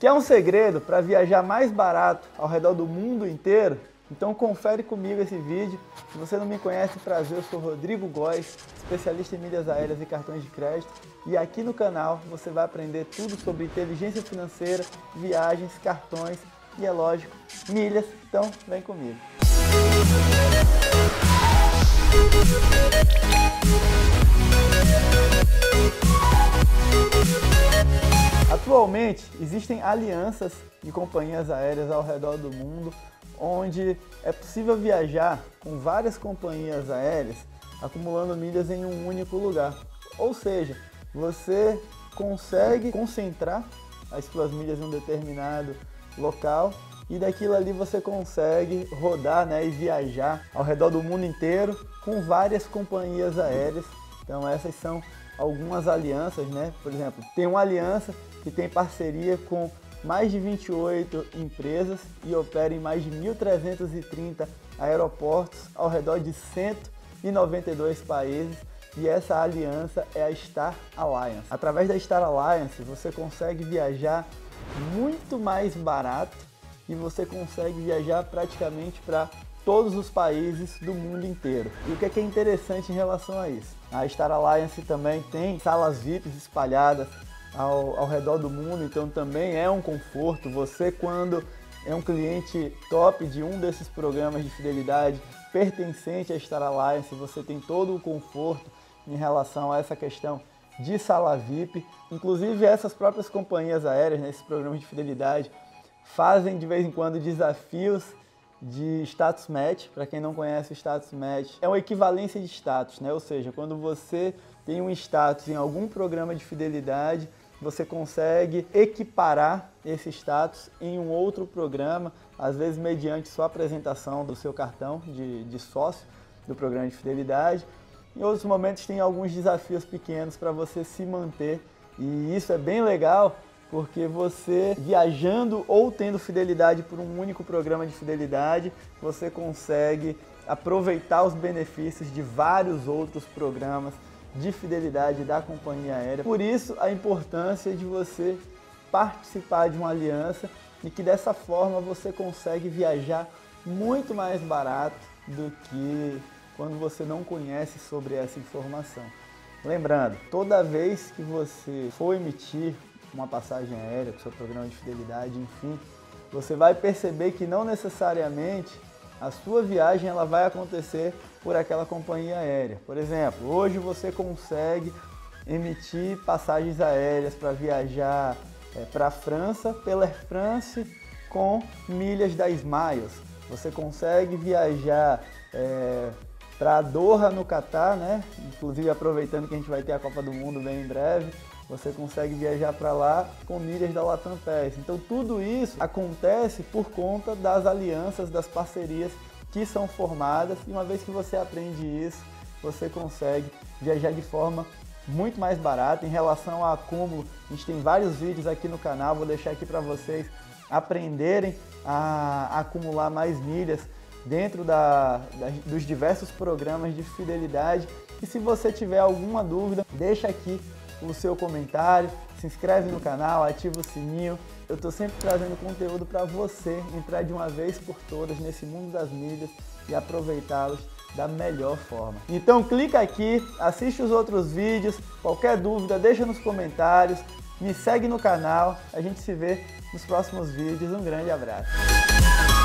Quer um segredo para viajar mais barato ao redor do mundo inteiro? Então confere comigo esse vídeo. Se você não me conhece, prazer, eu sou Rodrigo Góes, especialista em milhas aéreas e cartões de crédito. E aqui no canal você vai aprender tudo sobre inteligência financeira, viagens, cartões e, é lógico, milhas. Então vem comigo. Atualmente, existem alianças de companhias aéreas ao redor do mundo, onde é possível viajar com várias companhias aéreas, acumulando milhas em um único lugar. Ou seja, você consegue concentrar as suas milhas em um determinado local e daquilo ali você consegue rodar, né, e viajar ao redor do mundo inteiro com várias companhias aéreas. Então essas são algumas alianças, né? Por exemplo, tem uma aliança que tem parceria com mais de 28 empresas e opera em mais de 1.330 aeroportos ao redor de 192 países, e essa aliança é a Star Alliance. Através da Star Alliance você consegue viajar muito mais barato e você consegue viajar praticamente para todos os países do mundo inteiro. E o que é interessante em relação a isso? A Star Alliance também tem salas VIPs espalhadas ao redor do mundo, então também é um conforto. Você, quando é um cliente top de um desses programas de fidelidade pertencente à Star Alliance, você tem todo o conforto em relação a essa questão de sala VIP. Inclusive, essas próprias companhias aéreas, né, esses programas de fidelidade, fazem de vez em quando desafios de status match. Para quem não conhece, o status match é uma equivalência de status, né? Ou seja, quando você tem um status em algum programa de fidelidade, você consegue equiparar esse status em um outro programa, às vezes mediante sua apresentação do seu cartão de sócio do programa de fidelidade. Em outros momentos tem alguns desafios pequenos para você se manter, e isso é bem legal, porque você, viajando ou tendo fidelidade por um único programa de fidelidade, você consegue aproveitar os benefícios de vários outros programas de fidelidade da companhia aérea. Por isso, a importância de você participar de uma aliança, e que dessa forma você consegue viajar muito mais barato do que quando você não conhece sobre essa informação. Lembrando, toda vez que você for emitir uma passagem aérea com seu programa de fidelidade, enfim, você vai perceber que não necessariamente a sua viagem ela vai acontecer por aquela companhia aérea. Por exemplo, hoje você consegue emitir passagens aéreas para viajar para a França pela Air France com milhas da Smiles. Você consegue viajar para Doha no Catar, né? Inclusive, aproveitando que a gente vai ter a Copa do Mundo bem em breve, você consegue viajar para lá com milhas da Latam Pass. Então tudo isso acontece por conta das alianças, das parcerias que são formadas, e uma vez que você aprende isso, você consegue viajar de forma muito mais barata. Em relação ao acúmulo, a gente tem vários vídeos aqui no canal, vou deixar aqui para vocês aprenderem a acumular mais milhas dentro dos diversos programas de fidelidade. E se você tiver alguma dúvida, deixa aqui o seu comentário, se inscreve no canal, ativa o sininho. Eu estou sempre trazendo conteúdo para você entrar de uma vez por todas nesse mundo das milhas e aproveitá-los da melhor forma. Então clica aqui, assiste os outros vídeos, qualquer dúvida deixa nos comentários, me segue no canal, a gente se vê nos próximos vídeos. Um grande abraço!